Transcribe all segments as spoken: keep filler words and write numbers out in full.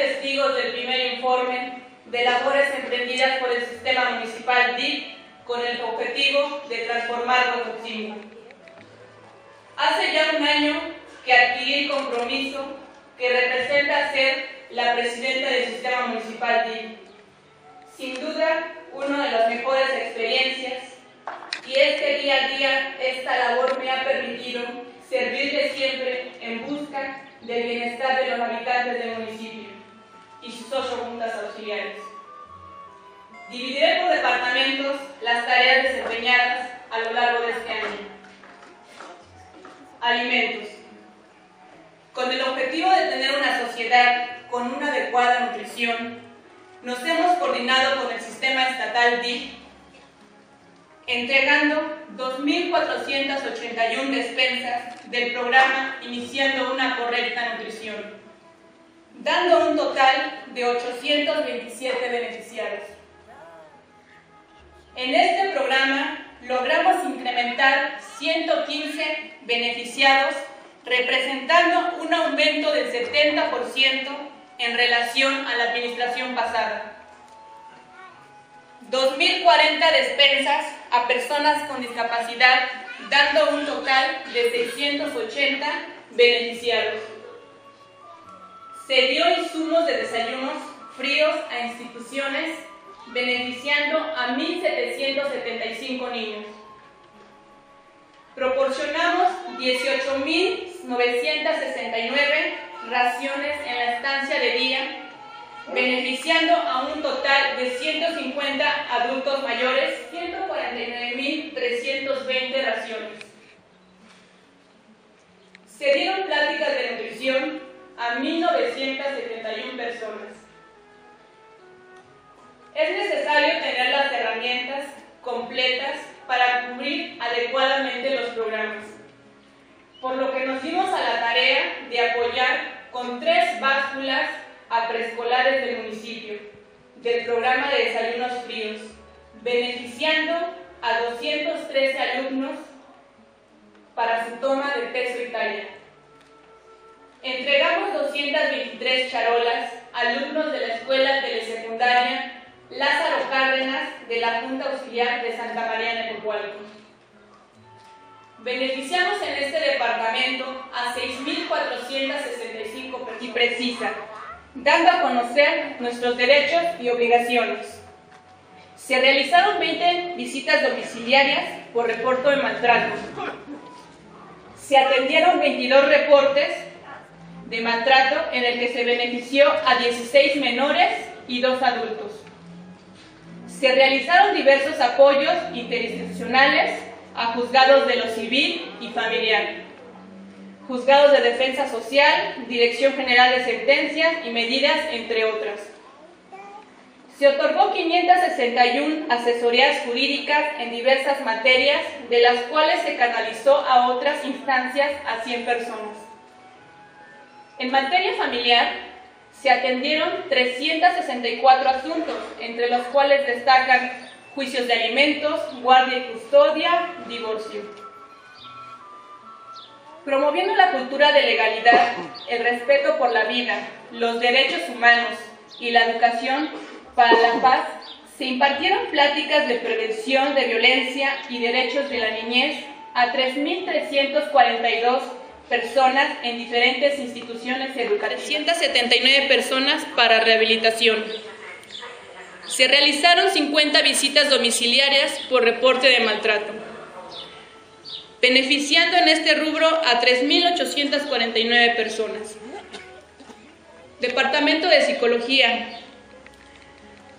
testigos del primer informe de labores emprendidas por el Sistema Municipal D I F con el objetivo de transformar Huejotzingo. Hace ya un año que adquirí el compromiso que representa ser la presidenta del Sistema Municipal D I F. Sin duda, una de las mejores experiencias, y es que día a día esta labor me ha permitido servirle siempre en busca del bienestar de los habitantes del municipio y sus ocho juntas auxiliares. Dividiré por departamentos las tareas desempeñadas a lo largo de este año. Alimentos. Con el objetivo de tener una sociedad con una adecuada nutrición, nos hemos coordinado con el sistema estatal D I F, entregando dos mil cuatrocientas ochenta y una despensas del programa Iniciando una Correcta Nutrición, dando un total de ochocientos veintisiete beneficiarios. En este programa logramos incrementar ciento quince beneficiados, representando un aumento del setenta por ciento en relación a la administración pasada. dos mil cuarenta despensas a personas con discapacidad, dando un total de seiscientos ochenta beneficiados. Se dio insumos de desayunos fríos a instituciones, beneficiando a mil setecientos setenta y cinco niños. Proporcionamos dieciocho mil novecientas sesenta y nueve raciones en la estancia de día, beneficiando a un total de ciento cincuenta adultos mayores, ciento cuarenta y nueve mil trescientas veinte raciones. Se dieron pláticas de nutrición a mil novecientas setenta y una personas. Es necesario tener las herramientas completas para cubrir adecuadamente los programas, por lo que nos dimos a la tarea de apoyar con tres básculas a preescolares del municipio, del programa de desayunos fríos, beneficiando a doscientos trece alumnos para su toma de peso y talla. Entregamos doscientas veintitrés charolas a alumnos de la escuela telesecundaria Lázaro Cárdenas de la Junta Auxiliar de Santa María de Nepopualco. Beneficiamos en este departamento a seis mil cuatrocientas sesenta y cinco personas, y precisa, dando a conocer nuestros derechos y obligaciones. Se realizaron veinte visitas domiciliarias por reporte de maltrato. Se atendieron veintidós reportes de maltrato en el que se benefició a dieciséis menores y dos adultos. Se realizaron diversos apoyos interinstitucionales a juzgados de lo civil y familiar, juzgados de defensa social, dirección general de sentencias y medidas, entre otras. Se otorgó quinientas sesenta y una asesorías jurídicas en diversas materias, de las cuales se canalizó a otras instancias a cien personas. En materia familiar, se atendieron trescientos sesenta y cuatro asuntos, entre los cuales destacan juicios de alimentos, guardia y custodia, divorcio. Promoviendo la cultura de legalidad, el respeto por la vida, los derechos humanos y la educación para la paz, se impartieron pláticas de prevención de violencia y derechos de la niñez a tres mil trescientas cuarenta y dos personas en diferentes instituciones educativas. trescientas setenta y nueve personas para rehabilitación. Se realizaron cincuenta visitas domiciliarias por reporte de maltrato, beneficiando en este rubro a tres mil ochocientas cuarenta y nueve personas. Departamento de Psicología.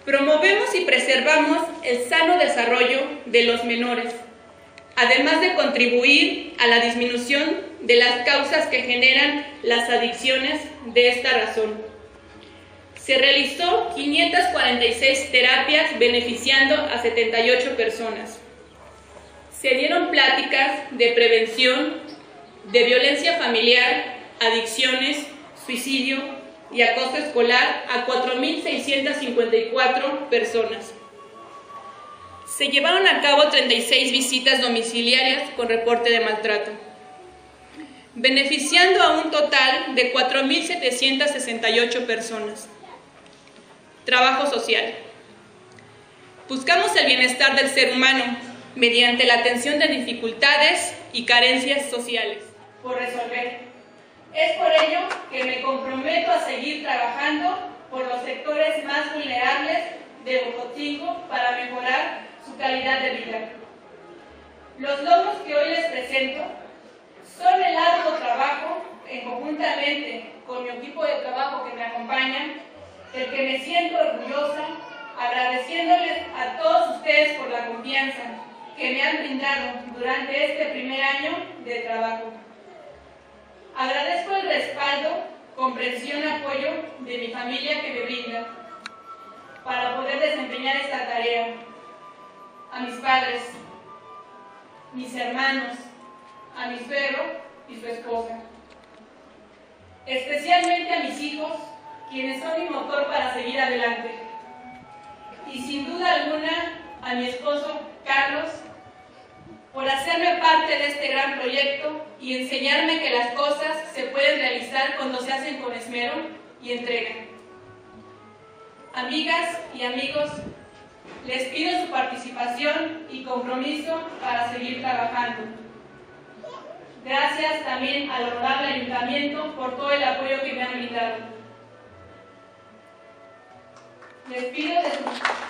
Promovemos y preservamos el sano desarrollo de los menores, además de contribuir a la disminución de las causas que generan las adicciones de esta razón. Se realizó quinientas cuarenta y seis terapias, beneficiando a setenta y ocho personas. Se dieron pláticas de prevención de violencia familiar, adicciones, suicidio y acoso escolar a cuatro mil seiscientas cincuenta y cuatro personas. Se llevaron a cabo treinta y seis visitas domiciliarias con reporte de maltrato. beneficiando a un total de cuatro mil setecientas sesenta y ocho personas. Trabajo social. Buscamos el bienestar del ser humano mediante la atención de dificultades y carencias sociales por resolver. Es por ello que me comprometo a seguir trabajando por los sectores más vulnerables de Huejotzingo para mejorar su calidad de vida. Los logros que hoy les presento son el arduo trabajo en conjuntamente con mi equipo de trabajo que me acompaña, del que me siento orgullosa, agradeciéndoles a todos ustedes por la confianza que me han brindado durante este primer año de trabajo. Agradezco el respaldo, comprensión y apoyo de mi familia que me brinda para poder desempeñar esta tarea. A mis padres, mis hermanos, a mi suegro y su esposa. Especialmente a mis hijos, quienes son mi motor para seguir adelante. Y sin duda alguna, a mi esposo, Carlos, por hacerme parte de este gran proyecto y enseñarme que las cosas se pueden realizar cuando se hacen con esmero y entrega. Amigas y amigos, les pido su participación y compromiso para seguir trabajando. Gracias también al honorable ayuntamiento por todo el apoyo que me han brindado. Les pido de su